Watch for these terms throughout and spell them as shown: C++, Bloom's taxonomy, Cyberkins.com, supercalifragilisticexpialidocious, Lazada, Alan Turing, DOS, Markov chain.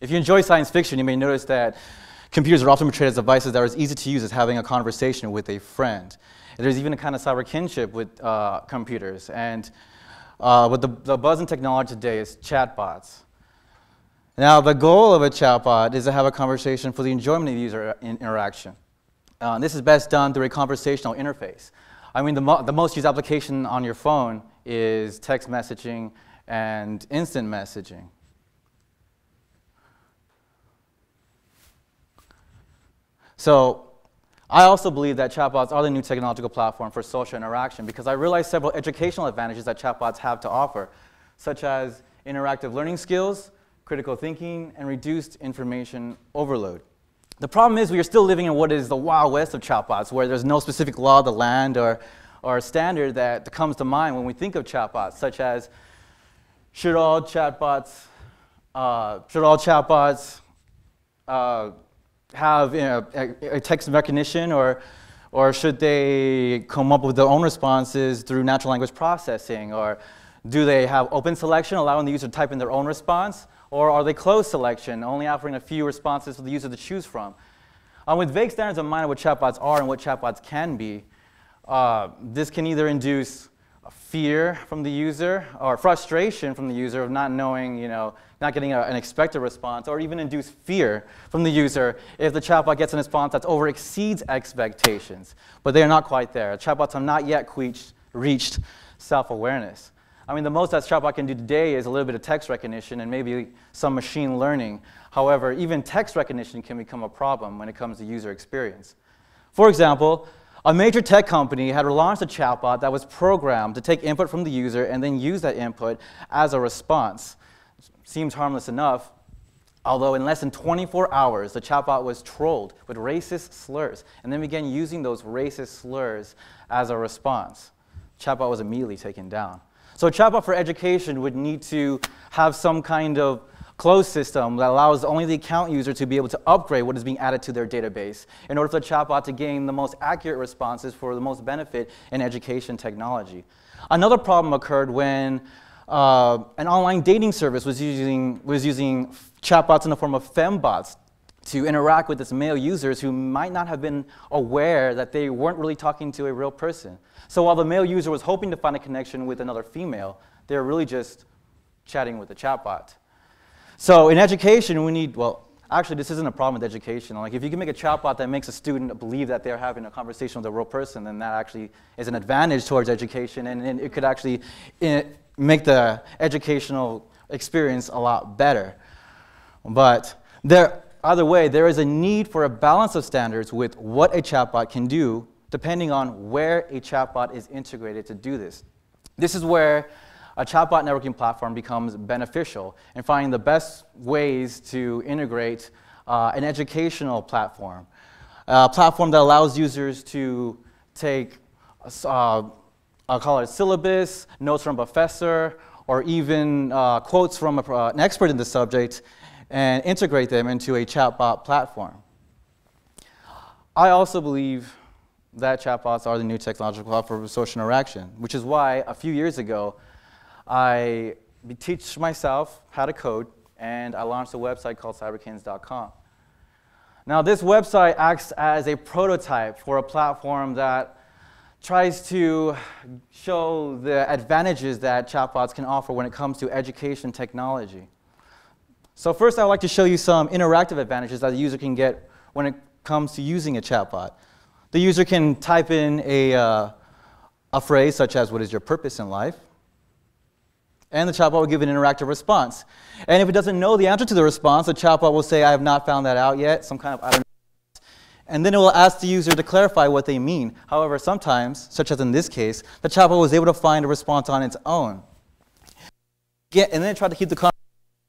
If you enjoy science fiction, you may notice that computers are often portrayed as devices that are as easy to use as having a conversation with a friend. And there's even a kind of cyber kinship with computers. And with the buzz in technology today is chatbots. Now, the goal of a chatbot is to have a conversation for the enjoyment of the user interaction. This is best done through a conversational interface. I mean, the most used application on your phone is text messaging and instant messaging. So, I also believe that chatbots are the new technological platform for social interaction because I realized several educational advantages that chatbots have to offer, such as interactive learning skills, critical thinking, and reduced information overload. The problem is we are still living in what is the Wild West of chatbots, where there's no specific law of the land or standard that comes to mind when we think of chatbots, such as should all chatbots have a text recognition, or should they come up with their own responses through natural language processing, or do they have open selection, allowing the user to type in their own response, or are they closed selection, only offering a few responses for the user to choose from? With vague standards in mind of what chatbots are and what chatbots can be, this can either induce fear from the user or frustration from the user of not knowing, not getting an expected response, or even induce fear from the user if the chatbot gets a response that over-exceeds expectations. But they are not quite there. Chatbots have not yet reached self-awareness. I mean, the most that chatbot can do today is a little bit of text recognition and maybe some machine learning. However, even text recognition can become a problem when it comes to user experience. For example, a major tech company had launched a chatbot that was programmed to take input from the user and then use that input as a response. Seems harmless enough, although in less than 24 hours, the chatbot was trolled with racist slurs and then began using those racist slurs as a response. Chatbot was immediately taken down. So a chatbot for education would need to have some kind of closed system that allows only the account user to be able to upgrade what is being added to their database in order for the chatbot to gain the most accurate responses for the most benefit in education technology. Another problem occurred when an online dating service was using chatbots in the form of fembots to interact with its male users who might not have been aware that they weren't really talking to a real person. So while the male user was hoping to find a connection with another female, they were really just chatting with the chatbot. So in education, we need, well, actually this isn't a problem with education. Like if you can make a chatbot that makes a student believe that they're having a conversation with a real person, then that actually is an advantage towards education, and it could actually make the educational experience a lot better. But either way, there is a need for a balance of standards with what a chatbot can do, depending on where a chatbot is integrated to do this. This is where a chatbot networking platform becomes beneficial in finding the best ways to integrate an educational platform, a platform that allows users to take, I'll call it a syllabus, notes from a professor, or even quotes from an expert in the subject, and integrate them into a chatbot platform. I also believe that chatbots are the new technological platform for social interaction, which is why a few years ago, I teach myself how to code, and I launched a website called Cyberkins.com. Now, this website acts as a prototype for a platform that tries to show the advantages that chatbots can offer when it comes to education technology. So first, I'd like to show you some interactive advantages that the user can get when it comes to using a chatbot. The user can type in a phrase such as, "What is your purpose in life?" And the chatbot will give an interactive response. And if it doesn't know the answer to the response, the chatbot will say, "I have not found that out yet," some kind of "I don't know." And then it will ask the user to clarify what they mean. However, sometimes, such as in this case, the chatbot was able to find a response on its own. And then it tried to keep the conversation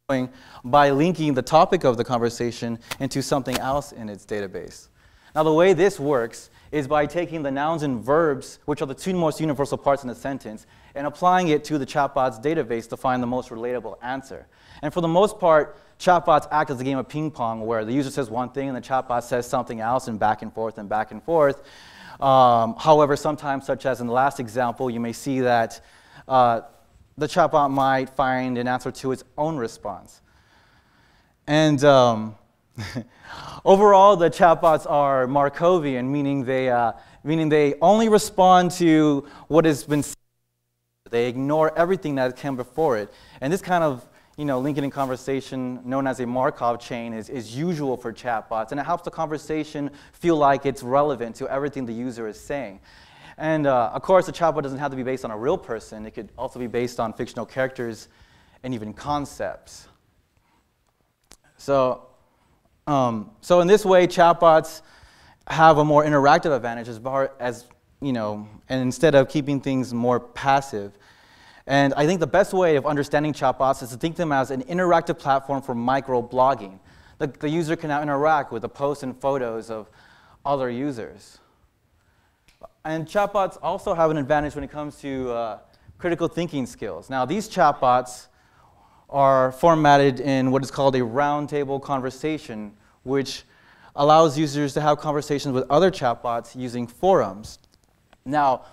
going by linking the topic of the conversation into something else in its database. Now, the way this works is by taking the nouns and verbs, which are the two most universal parts in a sentence, and applying it to the chatbot's database to find the most relatable answer. And for the most part, chatbots act as a game of ping pong where the user says one thing and the chatbot says something else, and back and forth and back and forth. However, sometimes, such as in the last example, you may see that the chatbot might find an answer to its own response. And overall, the chatbots are Markovian, meaning they only respond to what has been said. They ignore everything that came before it. And this kind of linking in conversation, known as a Markov chain, is usual for chatbots, and it helps the conversation feel like it's relevant to everything the user is saying. And of course, a chatbot doesn't have to be based on a real person. It could also be based on fictional characters and even concepts. So, in this way, chatbots have a more interactive advantage and instead of keeping things more passive. And I think the best way of understanding chatbots is to think of them as an interactive platform for microblogging. The user can now interact with the posts and photos of other users. And chatbots also have an advantage when it comes to critical thinking skills. Now, these chatbots are formatted in what is called a roundtable conversation, which allows users to have conversations with other chatbots using forums. Now,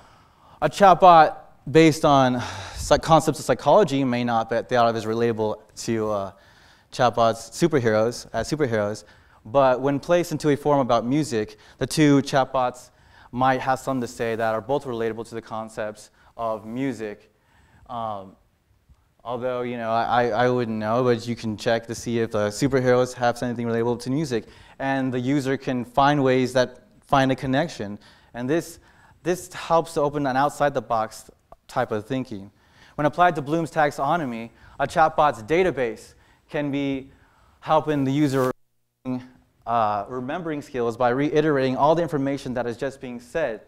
a chatbot based on concepts of psychology may not be thought of as relatable to chatbots as superheroes, but when placed into a forum about music, the two chatbots might have something to say that are both relatable to the concepts of music. Although, I wouldn't know, but you can check to see if the superheroes have anything relatable to music, and the user can find ways that find a connection. And this helps to open an outside-the-box type of thinking. When applied to Bloom's taxonomy, a chatbot's database can be helping the user remembering skills by reiterating all the information that is just being said.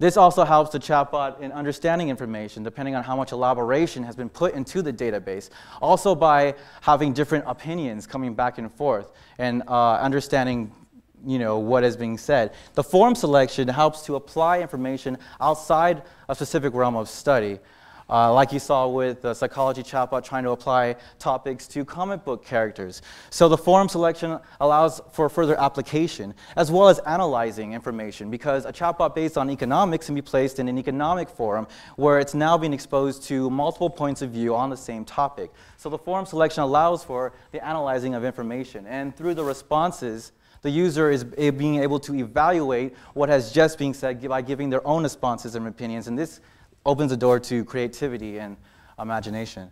This also helps the chatbot in understanding information, depending on how much elaboration has been put into the database. Also by having different opinions coming back and forth and understanding what is being said. The form selection helps to apply information outside a specific realm of study, like you saw with the psychology chatbot trying to apply topics to comic book characters. So the form selection allows for further application, as well as analyzing information, because a chatbot based on economics can be placed in an economic forum where it's now being exposed to multiple points of view on the same topic. So the form selection allows for the analyzing of information, and through the responses, the user is being able to evaluate what has just been said by giving their own responses and opinions, and this opens the door to creativity and imagination.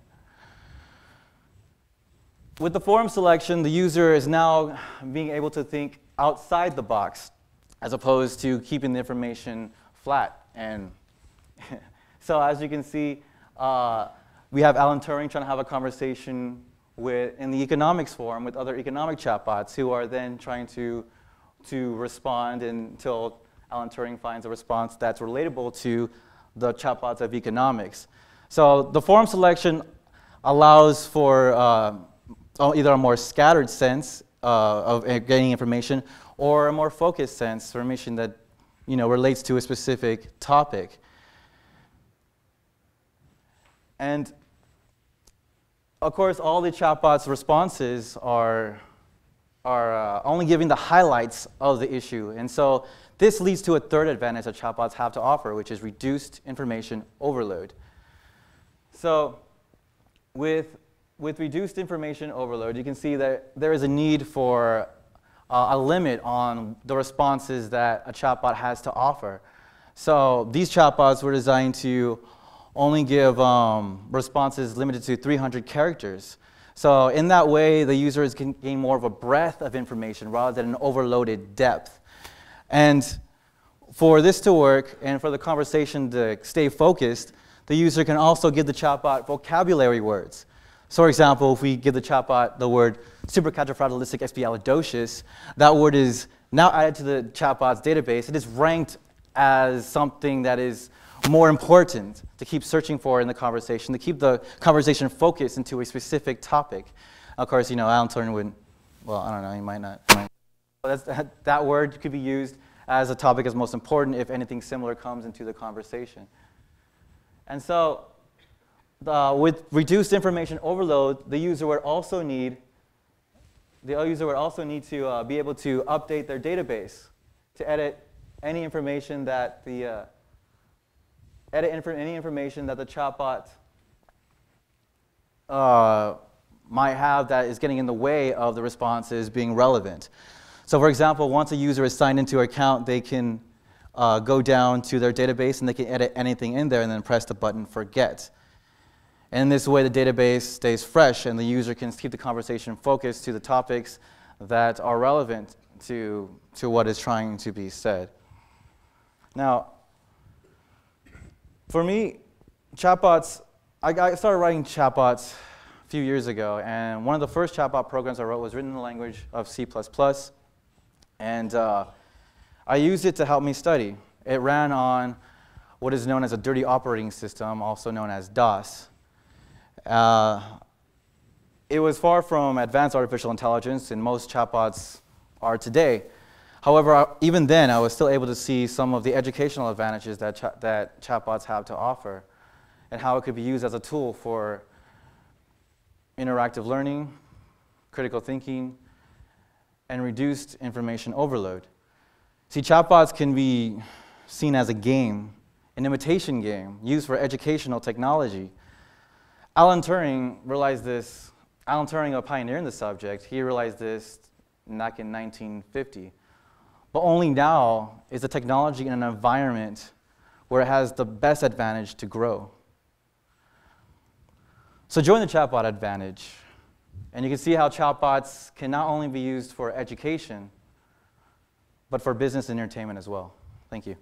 With the forum selection, the user is now being able to think outside the box, as opposed to keeping the information flat. And so, as you can see, we have Alan Turing trying to have a conversation in the economics forum with other economic chatbots who are then trying to respond until Alan Turing finds a response that's relatable to the chatbots of economics. So the forum selection allows for either a more scattered sense of gaining information or a more focused sense, information that relates to a specific topic. And of course, all the chatbot's responses are only giving the highlights of the issue. And so this leads to a third advantage that chatbots have to offer, which is reduced information overload. So with reduced information overload, you can see that there is a need for a limit on the responses that a chatbot has to offer. So these chatbots were designed to only give responses limited to 300 characters. So in that way, the user can gain more of a breadth of information rather than an overloaded depth. And for this to work and for the conversation to stay focused, the user can also give the chatbot vocabulary words. So for example, if we give the chatbot the word supercalifragilisticexpialidocious, that word is now added to the chatbot's database. It is ranked as something that is more important to keep searching for in the conversation, to keep the conversation focused into a specific topic. Of course, Alan Turing would, well, I don't know, he might not. That word could be used as a topic as most important if anything similar comes into the conversation. And so, with reduced information overload, the user would also need to be able to update their database to edit any information that the chatbot might have that is getting in the way of the responses being relevant. So for example, once a user is signed into an account, they can go down to their database and they can edit anything in there and then press the button forget. And this way the database stays fresh and the user can keep the conversation focused to the topics that are relevant to what is trying to be said. Now, for me, chatbots, I started writing chatbots a few years ago, and one of the first chatbot programs I wrote was written in the language of C++, and I used it to help me study. It ran on what is known as a dirty operating system, also known as DOS. It was far from advanced artificial intelligence, and most chatbots are today. However, even then, I was still able to see some of the educational advantages that chatbots have to offer and how it could be used as a tool for interactive learning, critical thinking, and reduced information overload. See, chatbots can be seen as a game, an imitation game used for educational technology. Alan Turing realized this. Alan Turing, a pioneer in the subject, he realized this back in 1950. But only now is the technology in an environment where it has the best advantage to grow. So join the chatbot advantage. And you can see how chatbots can not only be used for education, but for business and entertainment as well. Thank you.